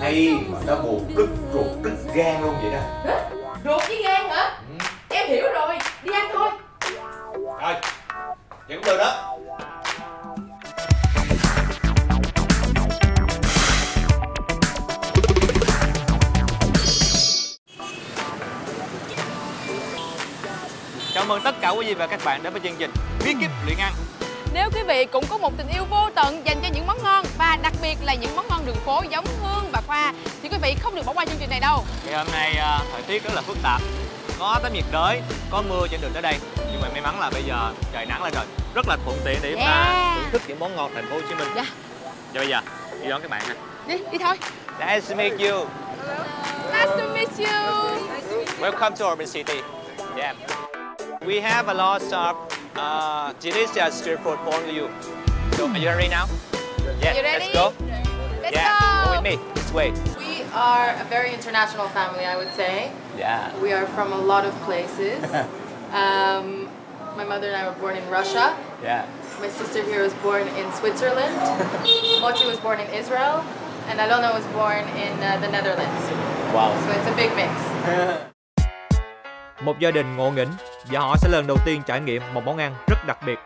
hay mà nó buộc đứt ruột đứt gan luôn vậy đó. Ruột với gan hả? Em hiểu rồi, đi ăn thôi. Rồi, vậy cũng được đó. Chào mừng tất cả quý vị và các bạn đến với chương trình Bí Kíp Luyện Ăn. Nếu quý vị cũng có một tình yêu vô tận dành cho những món ngon và đặc biệt là những món ngon đường phố giống Hương và Khoa thì quý vị không được bỏ qua chương trình này đâu. Thì hôm nay thời tiết rất là phức tạp, có tới nhiệt đới, có mưa trên đường tới đây, nhưng mà may mắn là bây giờ trời nắng lên rồi, rất là thuận tiện để chúng ta thưởng thức những món ngon thành phố Hồ Chí Minh. Dạ. Và bây giờ đi đón các bạn ha. Đi thôi. Nice to meet you. Nice to meet you. Welcome to Urban City. Yeah. We have a lot of delicious street food for you. So are you ready now? Yeah, you ready? Let's go. Let's go. Go with me. This way. We are a very international family, I would say. Yeah. We are from a lot of places. My mother and I were born in Russia. Yeah. My sister here was born in Switzerland. Mochi was born in Israel, and Alona was born in the Netherlands. Wow. So it's a big mix. Một gia đình ngộ nghĩnh và họ sẽ lần đầu tiên trải nghiệm một món ăn rất đặc biệt.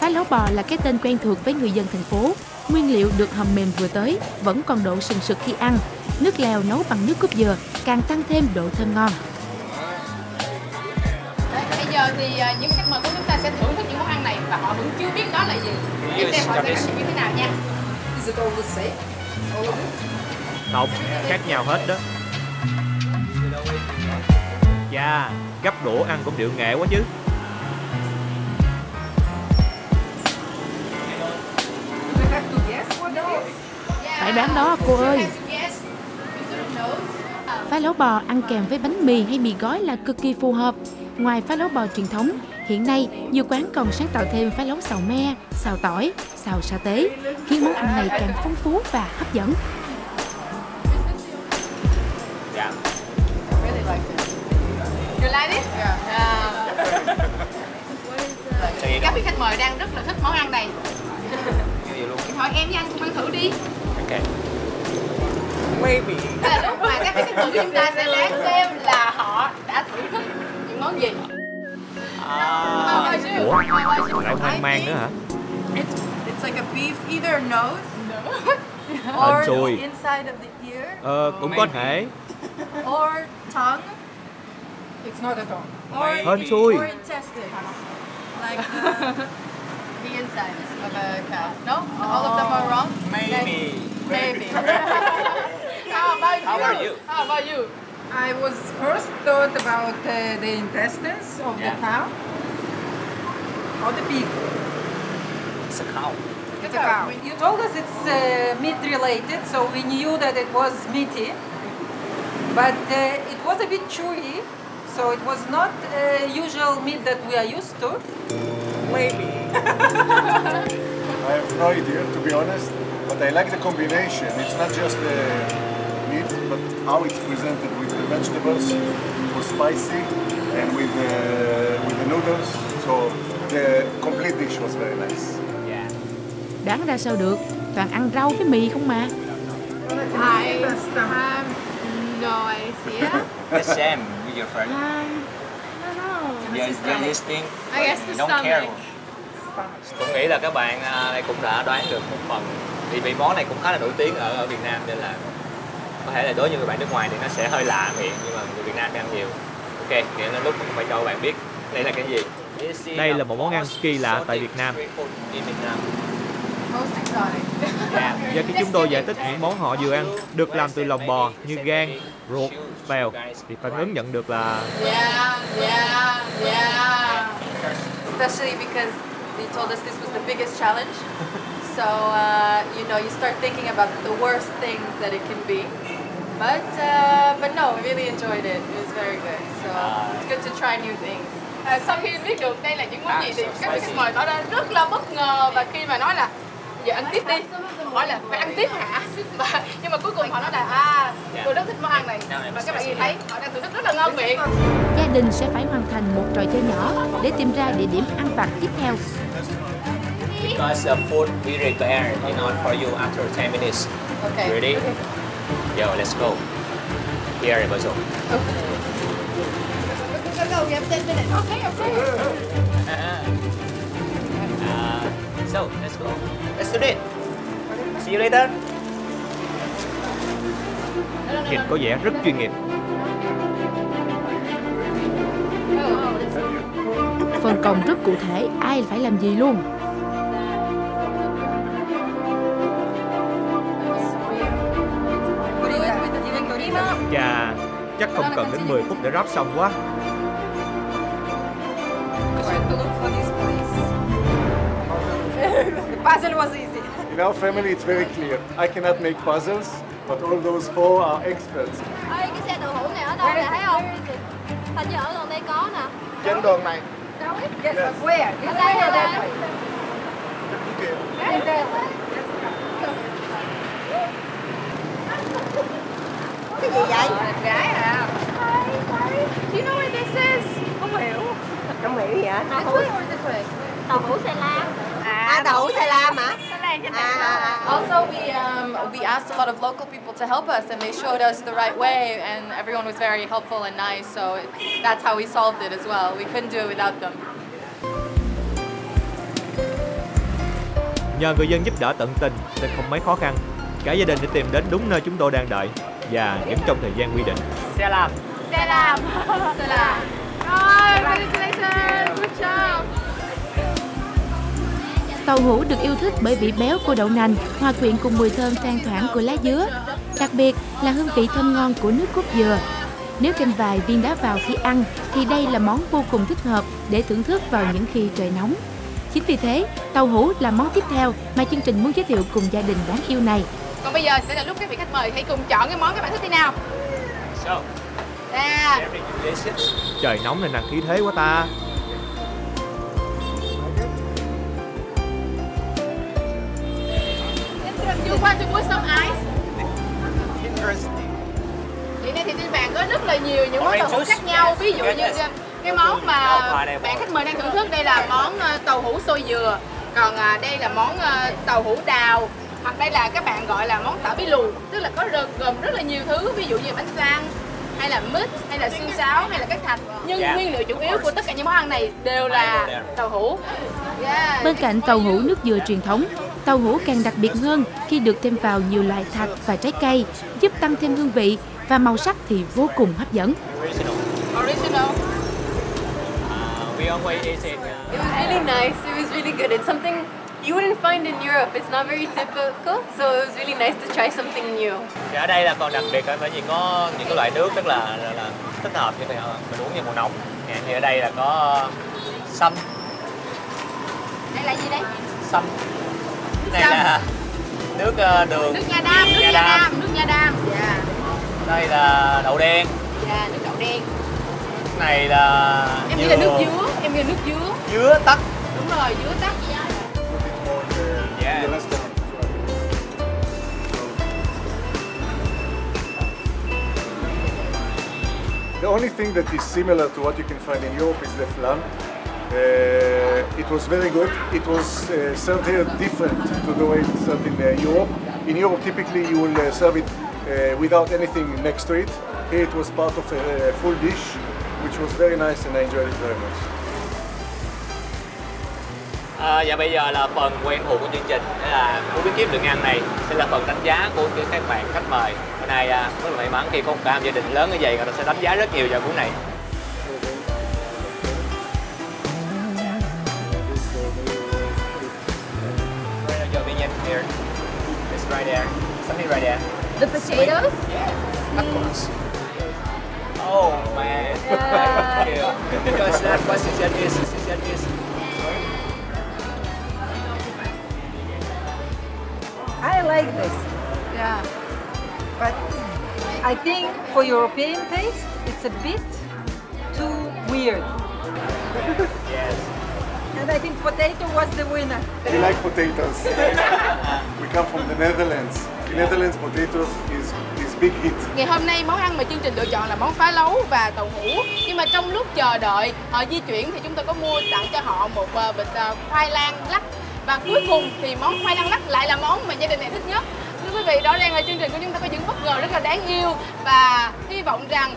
Phá lấu bò là cái tên quen thuộc với người dân thành phố. Nguyên liệu được hầm mềm vừa tới, vẫn còn độ sừng sực khi ăn. Nước lèo nấu bằng nước cốt dừa càng tăng thêm độ thơm ngon. Bây giờ thì những khách mời của chúng ta sẽ thưởng thức những món ăn này và họ vẫn chưa biết đó là gì. Để xem họ sẽ ăn như thế nào nha. Tộc khác nhau hết đó. Chà, gắp đũa ăn cũng điệu nghệ quá chứ. Phải đoán đó cô ơi. Phá lấu bò ăn kèm với bánh mì hay mì gói là cực kỳ phù hợp. Ngoài phá lấu bò truyền thống, hiện nay nhiều quán còn sáng tạo thêm phá lấu xào me, xào tỏi, xào sa tế, khiến món ăn này càng phong phú và hấp dẫn. Các vị khách mời đang rất là thích món ăn này. Em hỏi em với anh cùng ăn thử đi. Ok. Maybe. Đó là lúc mà các vị khách mời của chúng ta sẽ đoán xem là họ đã thử thích những món gì. Ủa? Lại hoang mang nữa hả? It's like a beef either nose or inside of the ear. Cũng có thể. Or tongue. It's not a tongue. Hên xui. Like the inside of a cow. No, all of them are wrong. Maybe. How about you? I was first thought about the intestines of the cow or the pig. It's a cow. It's a cow. You told us it's meat related, so we knew that it was meaty, but it was a bit chewy. So it was not usual meat that we are used to. Maybe. I have no idea, to be honest. But I like the combination. It's not just the meat, but how it's presented with the vegetables, it was spicy, and with the noodles. So the complete dish was very nice. Yeah. Đoán ra sao được? Toàn ăn rau với mì không mà. I have no idea. The same. Your friend? I don't know. Yes, they're listening. I guess the stomach. Tôi nghĩ là các bạn cũng đã đoán được một phần. Vì vị món này cũng khá là nổi tiếng ở Việt Nam nên là có thể là đối với người bạn nước ngoài thì nó sẽ hơi lạ miệng nhưng mà người Việt Nam ăn nhiều. Ok, nghĩa là lúc mình phải cho các bạn biết đây là cái gì. Đây là một món ăn kỳ lạ tại Việt Nam. Và khi chúng tôi giải thích những món họ vừa ăn được làm từ lòng bò như gan, ruột, bèo thì phản ứng nhận được là especially because they told us this was the biggest challenge. So you know, you start thinking about the worst things that it can be. But no, we really enjoyed it. It was very good. So it's good to try new things. Sau khi biết được đây là những món gì thì các khách mời tỏ ra rất là bất ngờ và khi mà nói là giờ ăn tiếp đi, hỏi là phải ăn tiếp hả? Nhưng mà cuối cùng họ nói là tôi rất thích món ăn này và các bạn nhìn thấy họ đang thưởng thức rất là ngon miệng. Gia đình sẽ phải hoàn thành một trò chơi nhỏ để tìm ra địa điểm ăn vặt tiếp theo. because the food we require is not for you after 10 minutes. Okay. Ready? Okay. Yo, let's go. Here it goes. Okay. Go, we have 10 minutes. Okay, okay. So, let's go. Let's do it. See you later. Nhìn có vẻ rất chuyên nghiệp. Phần còn rất cụ thể, ai phải làm gì luôn. Chà, chắc không cần đến 10 phút để ráp xong quá. Puzzle was easy. In our family, it's very clear. I cannot make puzzles, but all those four are experts. Ơi, cái xe tàu hủ này ở đâu nè, thấy không? Hình như ở gần đây có nè. Trên đường này. Yes, but where? Ở đây hay đây? Cái gì vậy? Gái hả? Do you know what this is? Không hiểu. Không hiểu gì hả? Tàu hủ xe lam. À, tàu hủ xe lam hả? Also, we asked a lot of local people to help us, and they showed us the right way, and everyone was very helpful and nice. So that's how we solved it as well. We couldn't do it without them. Nhờ người dân giúp đỡ tận tình nên không mấy khó khăn. Cả gia đình đã tìm đến đúng nơi chúng tôi đang đợi và vẫn trong thời gian quy định. Xe làm. Xe làm. Xe làm. Rồi, congratulations, good job. Tàu hủ được yêu thích bởi vị béo của đậu nành, hòa quyện cùng mùi thơm thoang thoảng của lá dứa, đặc biệt là hương vị thơm ngon của nước cốt dừa. Nếu thêm vài viên đá vào khi ăn thì đây là món vô cùng thích hợp để thưởng thức vào những khi trời nóng. Chính vì thế, tàu hủ là món tiếp theo mà chương trình muốn giới thiệu cùng gia đình đáng yêu này. Còn bây giờ sẽ là lúc các vị khách mời hãy cùng chọn cái món các bạn thích đi nào. Trời nóng nên là khí thế quá ta. You want to put some ice? Interesting. Thì nay thì trên bàn có rất là nhiều những món tàu hủ khác nhau. Ví dụ như cái món mà bạn khách mời đang thưởng thức, đây là món tàu hủ xôi dừa. Còn đây là món tàu hủ đào. Hoặc đây là các bạn gọi là món tả bí lù. Tức là có gồm rất là nhiều thứ. Ví dụ như bánh xăng, hay là mít, hay là xương sáo, hay là các thạch. Nhưng nguyên liệu chủ yếu của tất cả những món ăn này đều là tàu hủ. Bên cạnh tàu hủ nước dừa truyền thống, tàu hủ càng đặc biệt hơn khi được thêm vào nhiều loại thạch và trái cây, giúp tăng thêm hương vị và màu sắc thì vô cùng hấp dẫn. Ở đây là còn đặc biệt bởi vì có những cái loại nước rất là thích hợp cho mình uống như mùa nóng. Thì ở đây là có sâm. Đây là gì đây? Sâm. Này là nước đường, nước nha đam. Yeah. Đây là đậu đen. Yeah, nước đậu đen. Này là em nghĩ là nước dứa. Dứa tắc. Đúng rồi, dứa tắc. Yeah. The only thing that is similar to what you can find in Europe is the flan. It was very good. It was served here different to the way it's served in Europe. In Europe, typically you will serve it without anything next to it. Here it was part of a full dish, which was very nice and I enjoyed it very much. Và bây giờ là phần quen thuộc của chương trình, đó là bí kíp luyện ăn này sẽ là phần đánh giá của các bạn khách mời. Hôm nay rất là may mắn khi có một cả gia đình lớn như vậy, người ta sẽ đánh giá rất nhiều vào cuốn này. Here. It's right there. Something right there. The potatoes? Yeah. Of course. Oh man. Thank you. Because that was is that this. I like this. Yeah. But I think for European taste, it's a bit too weird. Yes. And I think potato was the winner. We like potatoes. We come from the Netherlands. In Netherlands, potatoes is big hit. Ngày hôm nay món ăn mà chương trình lựa chọn là món phá lấu và tàu hủ. Nhưng mà trong lúc chờ đợi họ di chuyển thì chúng tôi có mua tặng cho họ một bịch khoai lang lắc Và cuối cùng thì món khoai lang lắc lại là món mà gia đình này thích nhất. Thưa quý vị, rõ ràng là chương trình của chúng ta có những bất ngờ rất là đáng yêu. Và hy vọng rằng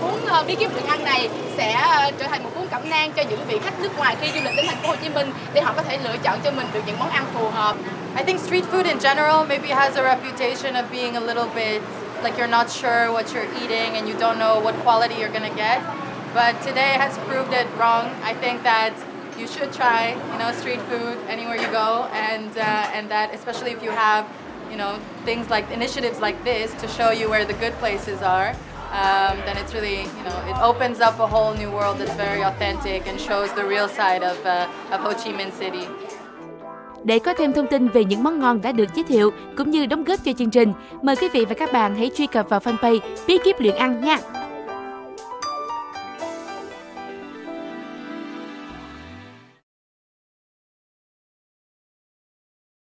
cuốn Bí Kíp Luyện Ăn này sẽ trở thành một cuốn cẩm nang cho những vị khách nước ngoài khi du lịch đến thành phố Hồ Chí Minh, để họ có thể lựa chọn cho mình được những món ăn phù hợp. I think street food in general maybe has a reputation of being a little bit like you're not sure what you're eating and you don't know what quality you're gonna get. But today has proved it wrong. I think that you should try, you know, street food anywhere you go, and that especially if you have, you know, things like initiatives like this to show you where the good places are. Then it's really, you know, it opens up a whole new world that's very authentic and shows the real side of Ho Chi Minh City. Để có thêm thông tin về những món ngon đã được giới thiệu cũng như đóng góp cho chương trình, mời quý vị và các bạn hãy truy cập vào fanpage Bí Kíp Luyện Ăn nha.